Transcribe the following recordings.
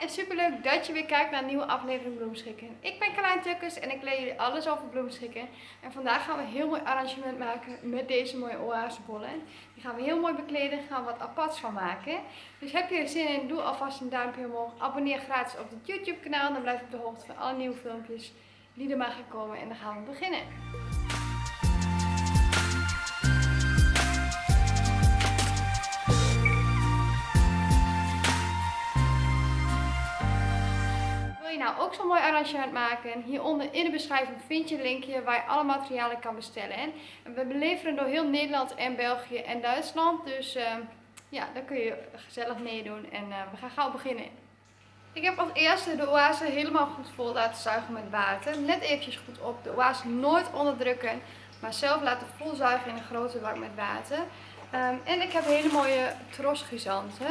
en superleuk dat je weer kijkt naar een nieuwe aflevering Bloemschikken. Ik ben Carlein Tukkers en ik leer jullie alles over bloemschikken. En vandaag gaan we een heel mooi arrangement maken met deze mooie oase bollen. Die gaan we heel mooi bekleden en gaan we wat aparts van maken. Dus heb je er zin in, doe alvast een duimpje omhoog. Abonneer gratis op het YouTube kanaal, dan blijf je op de hoogte van alle nieuwe filmpjes die er maar gaan komen. En dan gaan we beginnen. Nou, ook zo'n mooi arrangement maken. Hieronder in de beschrijving vind je een linkje waar je alle materialen kan bestellen. En we beleveren door heel Nederland en België en Duitsland. Dus ja, daar kun je gezellig meedoen. En we gaan gauw beginnen. Ik heb als eerste de oase helemaal goed vol laten zuigen met water. Let eventjes goed op. De oase nooit onderdrukken. Maar zelf laten volzuigen in een grote bak met water. En ik heb hele mooie trosgrisanten.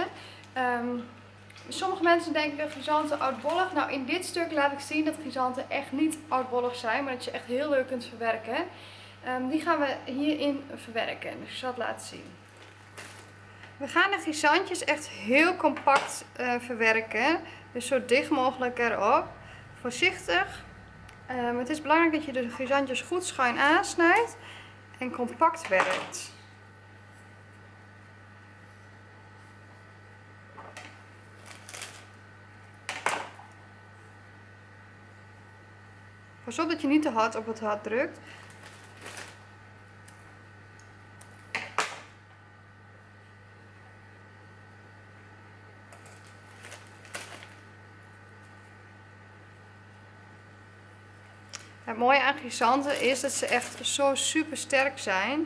Sommige mensen denken grisanten oudbollig. Nou, in dit stuk laat ik zien dat grisanten echt niet oudbollig zijn, maar dat je echt heel leuk kunt verwerken. Die gaan we hierin verwerken, dus ik zal het laten zien. We gaan de grisantjes echt heel compact verwerken, dus zo dicht mogelijk erop. Voorzichtig. Het is belangrijk dat je de grisantjes goed schuin aansnijdt en compact werkt. Pas op dat je niet te hard op het hart drukt. Het mooie aan grisanten is dat ze echt zo super sterk zijn.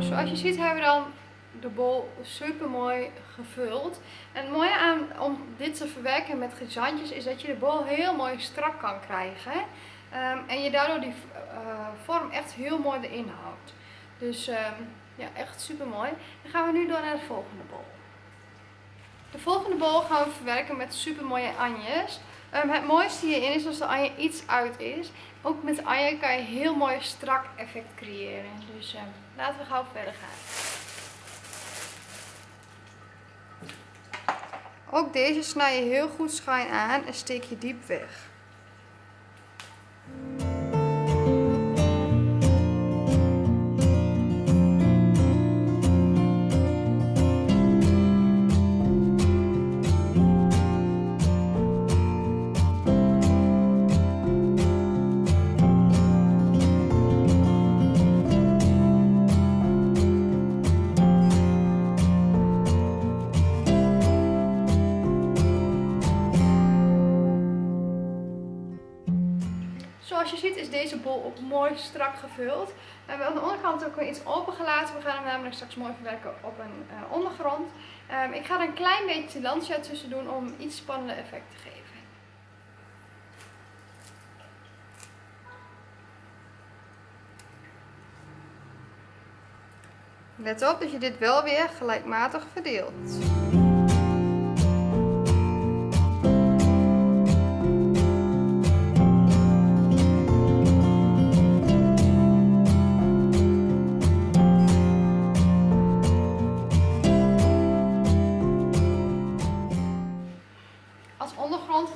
Zoals je ziet hebben we dan de bol super mooi gevuld. En het mooie aan om dit te verwerken met grisantjes is dat je de bol heel mooi strak kan krijgen. En je daardoor die vorm echt heel mooi erin houdt. Dus ja, echt super mooi. Dan gaan we nu door naar de volgende bol. De volgende bol gaan we verwerken met super mooie anjes. Het mooiste hierin is als de anje iets uit is. Ook met de anje kan je een heel mooi strak effect creëren. Dus laten we gauw verder gaan. Ook deze snij je heel goed schuin aan en steek je diep weg. Zoals je ziet is deze bol ook mooi strak gevuld. We hebben aan de onderkant ook weer iets opengelaten. We gaan hem namelijk straks mooi verwerken op een ondergrond. Ik ga er een klein beetje lantia tussen doen om iets spannender effect te geven. Let op dat je dit wel weer gelijkmatig verdeelt.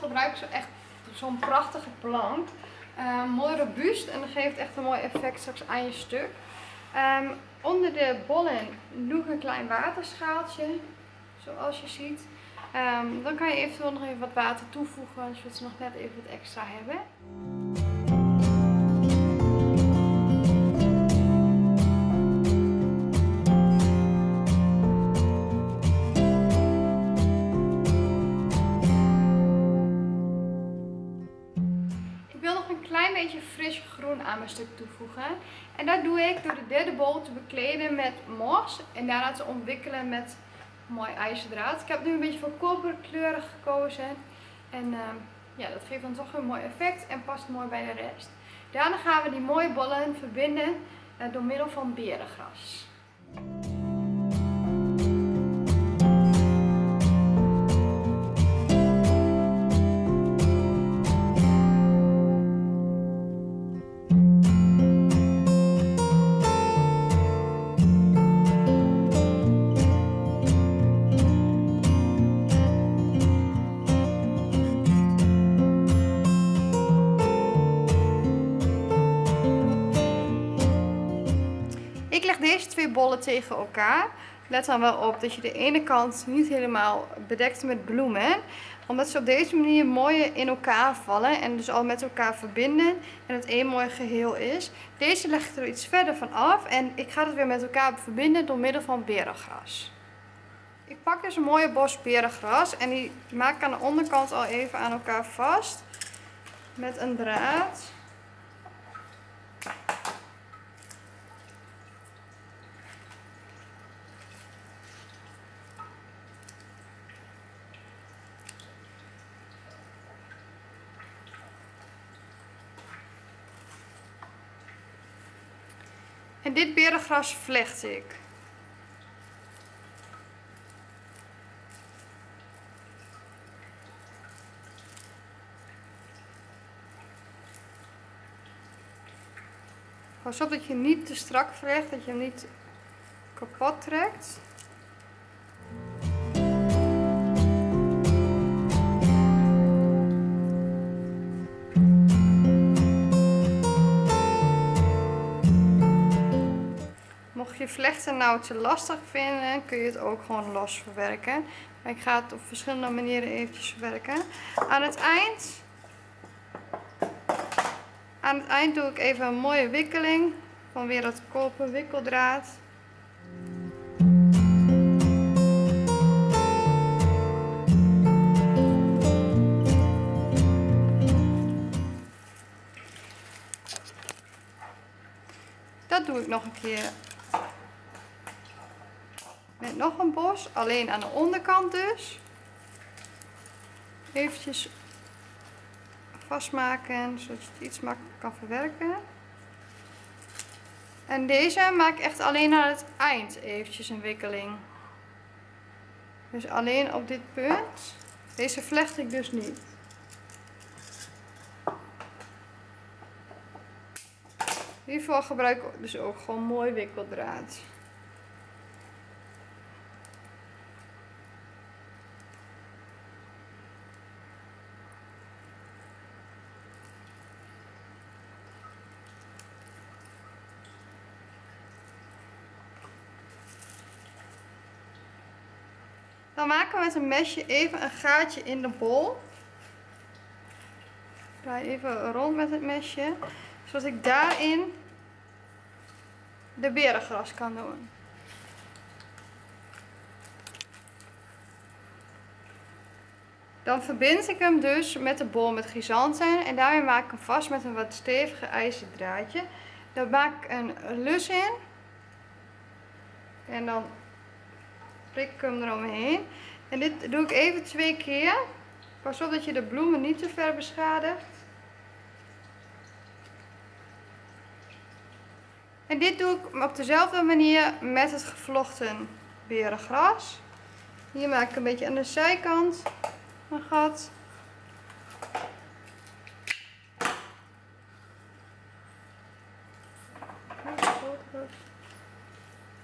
Gebruik zo echt zo'n prachtige plank, mooi robuust en dat geeft echt een mooi effect straks aan je stuk. Onder de bollen doe ik een klein waterschaaltje, zoals je ziet. Dan kan je eventueel nog even wat water toevoegen, zodat ze nog net even wat extra hebben. klein beetje fris groen aan mijn stuk toevoegen. En dat doe ik door de derde bol te bekleden met mos en daarna te omwikkelen met mooi ijzerdraad. Ik heb nu een beetje voor koperkleurig gekozen. En ja, dat geeft dan toch een mooi effect en past mooi bij de rest. Daarna gaan we die mooie bollen verbinden door middel van berengras. Ik leg deze twee bollen tegen elkaar. Let dan wel op dat je de ene kant niet helemaal bedekt met bloemen. Omdat ze op deze manier mooi in elkaar vallen en dus al met elkaar verbinden. En het één mooi geheel is. Deze leg ik er iets verder van af en ik ga het weer met elkaar verbinden door middel van berengras. Ik pak dus een mooie bos berengras en die maak ik aan de onderkant al even aan elkaar vast. Met een draad. En dit berengras vlecht ik. Pas op dat je niet te strak vlecht, dat je hem niet kapot trekt. Als je vlechten nou te lastig vinden, kun je het ook gewoon los verwerken. Maar ik ga het op verschillende manieren eventjes verwerken. Aan het eind doe ik even een mooie wikkeling van weer dat koper wikkeldraad. Dat doe ik nog een keer. Met nog een bos, alleen aan de onderkant dus. Eventjes vastmaken, zodat je het iets makkelijker kan verwerken. En deze maak ik echt alleen aan het eind eventjes een wikkeling. Dus alleen op dit punt. Deze vlecht ik dus niet. Hiervoor gebruik ik dus ook gewoon mooi wikkeldraad. Dan maken we met een mesje even een gaatje in de bol. Ik draai even rond met het mesje, zodat ik daarin de berengras kan doen. Dan verbind ik hem dus met de bol met chrysanten en daarmee maak ik hem vast met een wat stevige ijzerdraadje. Daar maak ik een lus in en dan prik ik hem eromheen. En dit doe ik even 2 keer. Pas op dat je de bloemen niet te ver beschadigt. En dit doe ik op dezelfde manier met het gevlochten berengras. Hier maak ik een beetje aan de zijkant een gat.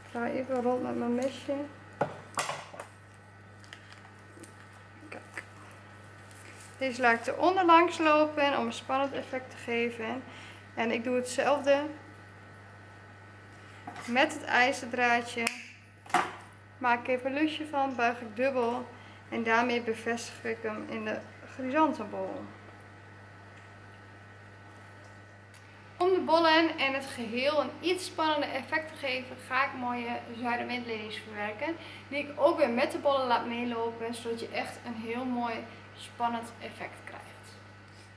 Ik ga even rond met mijn mesje. Deze laat ik eronder langs lopen om een spannend effect te geven. En ik doe hetzelfde met het ijzerdraadje. Maak ik even een lusje van, buig ik dubbel en daarmee bevestig ik hem in de chrysanthembol. Om de bollen en het geheel een iets spannender effect te geven ga ik mooie zuiderwindlelies verwerken. Die ik ook weer met de bollen laat meelopen zodat je echt een heel mooi spannend effect krijgt.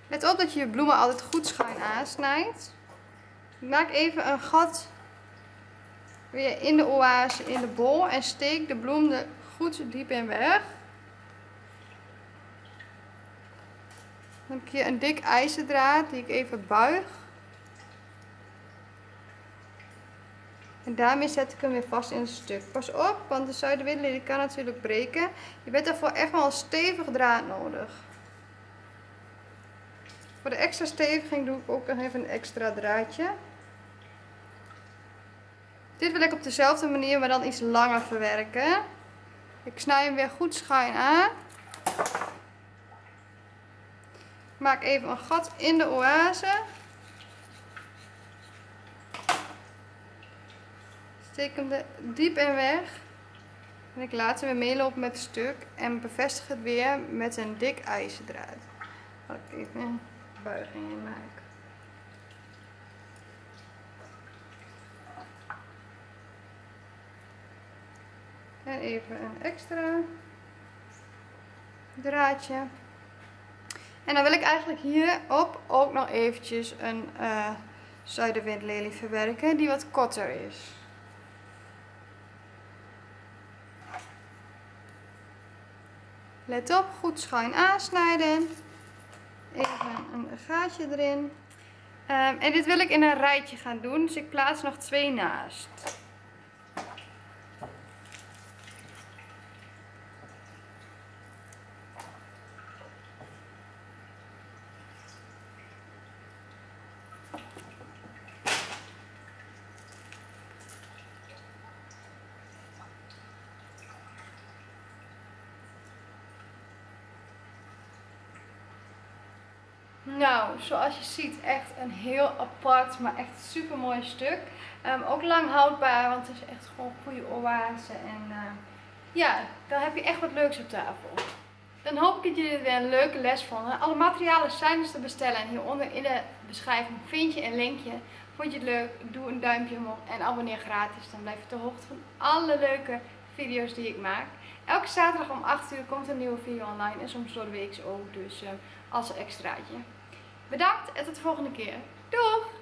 Let op dat je je bloemen altijd goed schuin aansnijdt. Ik maak even een gat weer in de oase in de bol en steek de bloem er goed diep in weg. Dan heb ik hier een dik ijzerdraad die ik even buig. En daarmee zet ik hem weer vast in het stuk. Pas op, want de zuiderwitlelie kan natuurlijk breken. Je bent daarvoor echt wel een stevig draad nodig. Voor de extra steviging doe ik ook nog even een extra draadje. Dit wil ik op dezelfde manier, maar dan iets langer verwerken. Ik snij hem weer goed schuin aan. Maak even een gat in de oase. Steek hem er diep in weg. En ik laat hem weer meelopen met het stuk. En bevestig het weer met een dik ijzerdraad. Laat ik even een buiging in maken. En even een extra draadje. En dan wil ik eigenlijk hierop ook nog eventjes een zuiderwitlelie verwerken die wat korter is. Let op, goed schuin aansnijden. Even een gaatje erin. En dit wil ik in een rijtje gaan doen, dus ik plaats nog twee naast. Nou, zoals je ziet, echt een heel apart, maar echt super mooi stuk. Ook lang houdbaar, want het is echt gewoon goede oase. En ja, dan heb je echt wat leuks op tafel. Dan hoop ik dat jullie weer een leuke les vonden. Alle materialen zijn dus te bestellen. En hieronder in de beschrijving vind je een linkje. Vond je het leuk? Doe een duimpje omhoog en abonneer gratis. Dan blijf je op de hoogte van alle leuke video's die ik maak. Elke zaterdag om 8 uur komt een nieuwe video online. En soms door de week ook, dus als een extraatje. Bedankt en tot de volgende keer. Doeg!